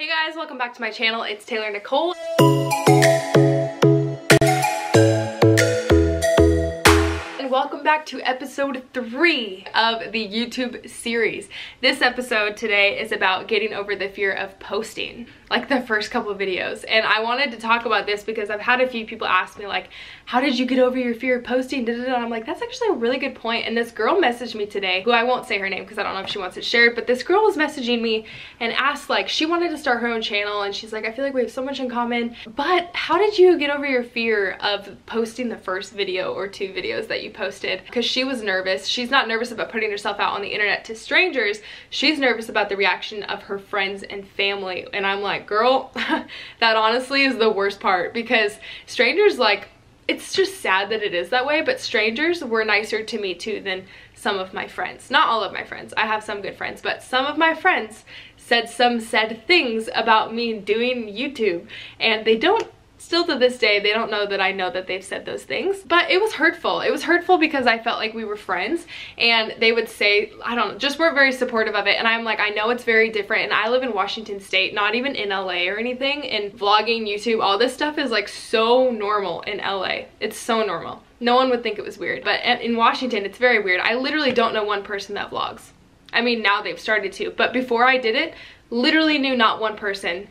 Hey guys, welcome back to my channel. It's Taylor Nicole. And welcome back to episode 3 of the YouTube series. This episode today is about getting over the fear of posting, like the first couple of videos. And I wanted to talk about this because I've had a few people ask me, like, how did you get over your fear of posting? Da, da, da. And I'm like, that's actually a really good point. And this girl messaged me today, who I won't say her name because I don't know if she wants it shared, but this girl was messaging me and asked, like, she wanted to start her own channel. And she's like, I feel like we have so much in common, but how did you get over your fear of posting the first video or 2 videos that you posted? Because she was nervous. She's not nervous about putting herself out on the internet to strangers. She's nervous about the reaction of her friends and family. And I'm like, girl, that honestly is the worst part, because strangers, like, it's just sad that it is that way, but strangers were nicer to me too than some of my friends. Not all of my friends, I have some good friends, but some of my friends said some sad things about me doing YouTube, and they don't, still to this day, they don't know that I know that they've said those things. But it was hurtful. It was hurtful because I felt like we were friends, and they would say, I don't know, just weren't very supportive of it. And I'm like, I know it's very different, and I live in Washington State, not even in LA or anything, and vlogging, YouTube, all this stuff is like so normal in LA. It's so normal. No one would think it was weird, but in Washington, it's very weird. I literally don't know one person that vlogs. I mean, now they've started to, but before I did it, literally knew not one person,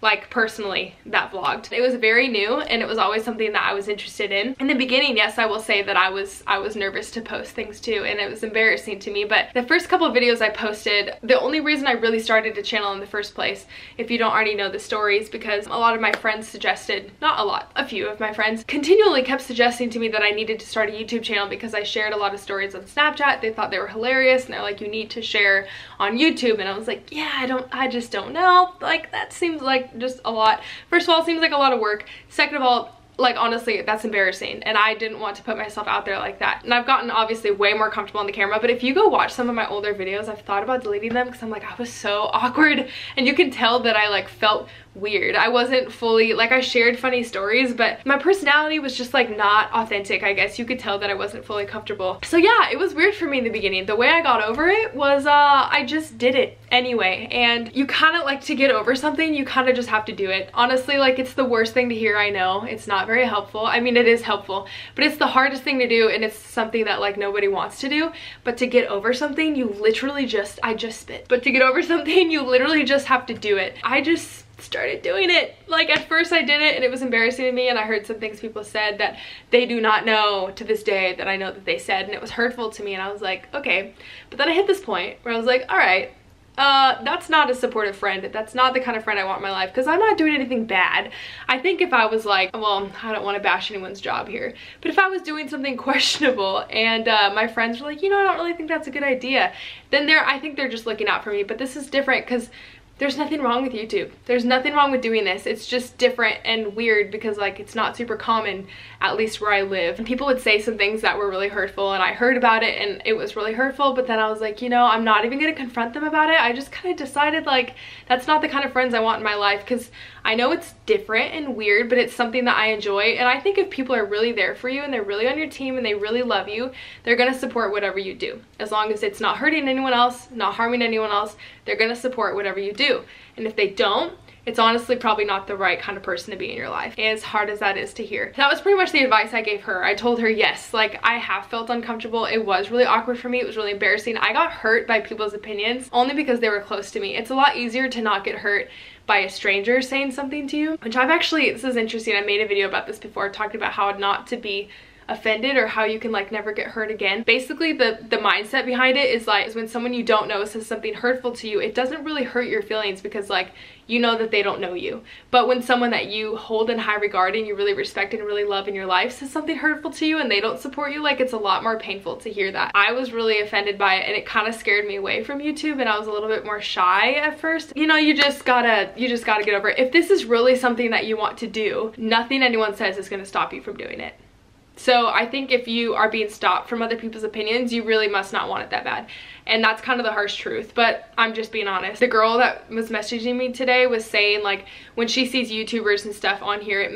like personally, that vlogged. It was very new, and it was always something that I was interested in. In the beginning, yes, I will say that I was nervous to post things too, and it was embarrassing to me. But the first couple of videos I posted, the only reason I really started a channel in the first place, if you don't already know the story, is because a lot of my friends suggested, not a lot, a few of my friends continually kept suggesting to me that I needed to start a YouTube channel because I shared a lot of stories on Snapchat. They thought they were hilarious, and they're like, you need to share on YouTube. And I was like, yeah, I just don't know, like, that seems like just a lot. First of all, it seems like a lot of work. Second of all, like, honestly, that's embarrassing, and I didn't want to put myself out there like that. And I've gotten obviously way more comfortable on the camera, but if you go watch some of my older videos, I've thought about deleting them because I'm like, I was so awkward, and you can tell that I, like, felt weird. I wasn't fully, like, I shared funny stories, but my personality was just, like, not authentic, I guess. You could tell that I wasn't fully comfortable. So yeah, it was weird for me in the beginning. The way I got over it was I just did it anyway. And you kind of, like, to get over something, you kind of just have to do it. Honestly, like, it's the worst thing to hear, I know. It's not very helpful. I mean, it is helpful, but it's the hardest thing to do, and it's something that, like, nobody wants to do. But to get over something, you literally just, I just spit. But to get over something, you literally just have to do it. I just started doing it. Like, at first I did it, and it was embarrassing to me, and I heard some things people said that they do not know to this day that I know that they said, and it was hurtful to me, and I was like, okay. But then I hit this point where I was like, all right, that's not a supportive friend. That's not the kind of friend I want in my life, because I'm not doing anything bad. I think if I was like, well, I don't want to bash anyone's job here, but if I was doing something questionable and my friends were like, you know, I don't really think that's a good idea, then I think they're just looking out for me. But this is different, because there's nothing wrong with YouTube. There's nothing wrong with doing this. It's just different and weird because, like, it's not super common, at least where I live. And people would say some things that were really hurtful, and I heard about it, and it was really hurtful, but then I was like, you know, I'm not even gonna confront them about it. I just kind of decided, like, that's not the kind of friends I want in my life, because I know it's different and weird, but it's something that I enjoy. And I think if people are really there for you, and they're really on your team, and they really love you, they're gonna support whatever you do. As long as it's not hurting anyone else, not harming anyone else, they're gonna support whatever you do. And if they don't, it's honestly probably not the right kind of person to be in your life, as hard as that is to hear. That was pretty much the advice I gave her. I told her, yes, like, I have felt uncomfortable. It was really awkward for me. It was really embarrassing. I got hurt by people's opinions only because they were close to me. It's a lot easier to not get hurt by a stranger saying something to you, which I've actually, this is interesting. I made a video about this before, talking about how not to be offended, or how you can, like, never get hurt again. Basically, the mindset behind it is, like, when someone you don't know says something hurtful to you, it doesn't really hurt your feelings because, like, you know that they don't know you. But when someone that you hold in high regard and you really respect and really love in your life says something hurtful to you and they don't support you, like, it's a lot more painful to hear that. I was really offended by it, and it kind of scared me away from YouTube, and I was a little bit more shy at first. You know, you just gotta get over it. If this is really something that you want to do, nothing anyone says is gonna stop you from doing it. So I think if you are being stopped from other people's opinions, you really must not want it that bad. And that's kind of the harsh truth, but I'm just being honest. The girl that was messaging me today was saying, like, when she sees YouTubers and stuff on here,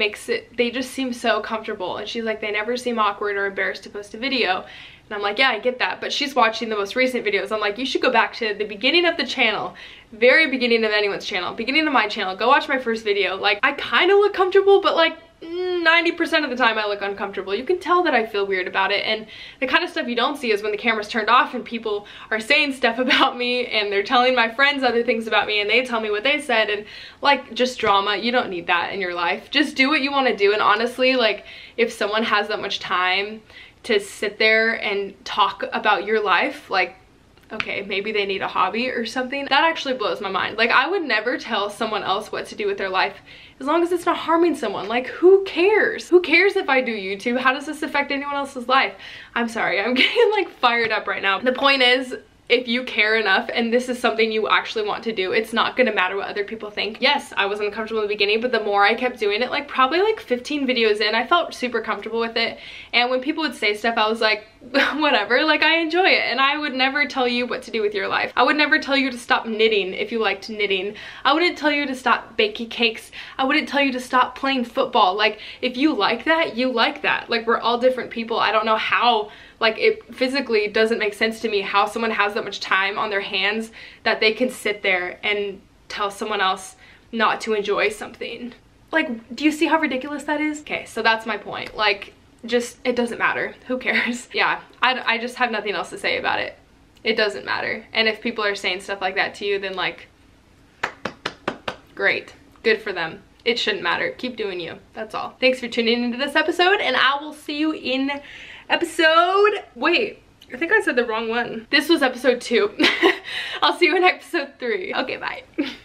they just seem so comfortable. And she's like, they never seem awkward or embarrassed to post a video. And I'm like, yeah, I get that. But she's watching the most recent videos. I'm like, you should go back to the beginning of the channel. Very beginning of anyone's channel. Beginning of my channel. Go watch my first video. Like, I kind of look comfortable, but like 90% of the time I look uncomfortable. You can tell that I feel weird about it. And the kind of stuff you don't see is when the camera's turned off and people are saying stuff about me and they're telling my friends other things about me and they tell me what they said and like just drama. You don't need that in your life. Just do what you want to do. And honestly, like if someone has that much time to sit there and talk about your life, like, okay, maybe they need a hobby or something. That actually blows my mind. Like, I would never tell someone else what to do with their life as long as it's not harming someone. Like, who cares? Who cares if I do YouTube? How does this affect anyone else's life? I'm sorry, I'm getting like fired up right now. The point is, if you care enough and this is something you actually want to do, it's not gonna matter what other people think. Yes, I was uncomfortable in the beginning, but the more I kept doing it, like probably like 15 videos in, I felt super comfortable with it. And when people would say stuff, I was like, whatever, like I enjoy it. And I would never tell you what to do with your life. I would never tell you to stop knitting if you liked knitting. I wouldn't tell you to stop baking cakes. I wouldn't tell you to stop playing football. Like, if you like that, you like that. Like, we're all different people. I don't know how, like, it physically doesn't make sense to me how someone has that much time on their hands that they can sit there and tell someone else not to enjoy something. Like, do you see how ridiculous that is? Okay, so that's my point. Like, just, it doesn't matter. Who cares? Yeah, I just have nothing else to say about it. It doesn't matter. And if people are saying stuff like that to you, then like, great. Good for them. It shouldn't matter. Keep doing you. That's all. Thanks for tuning into this episode, and I will see you in episode... Wait, I think I said the wrong one. This was episode 2. I'll see you in episode 3. Okay, bye.